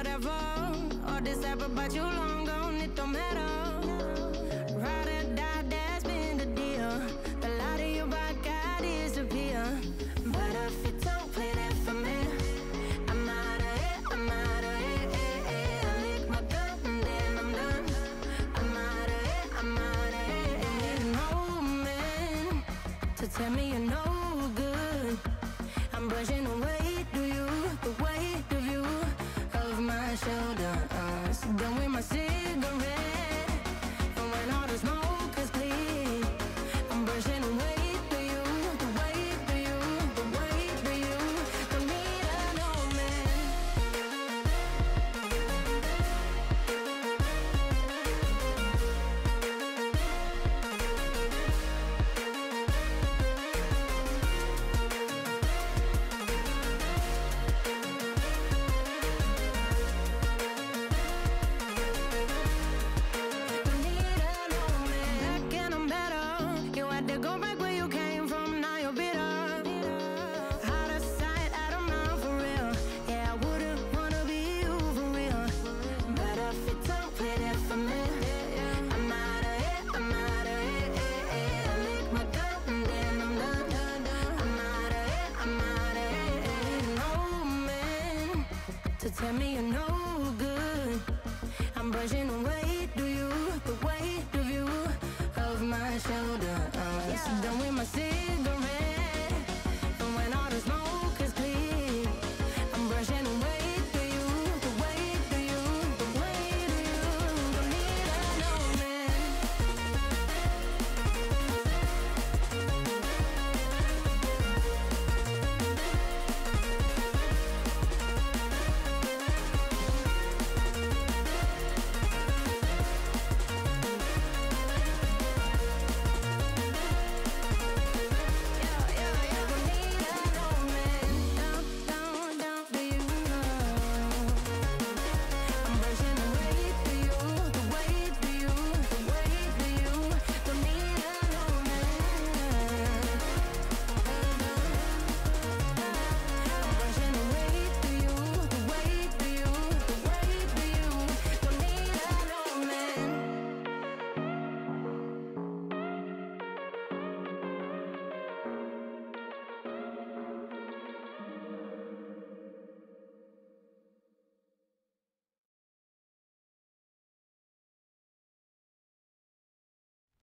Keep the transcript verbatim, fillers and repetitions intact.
whatever, all this ever, but you long.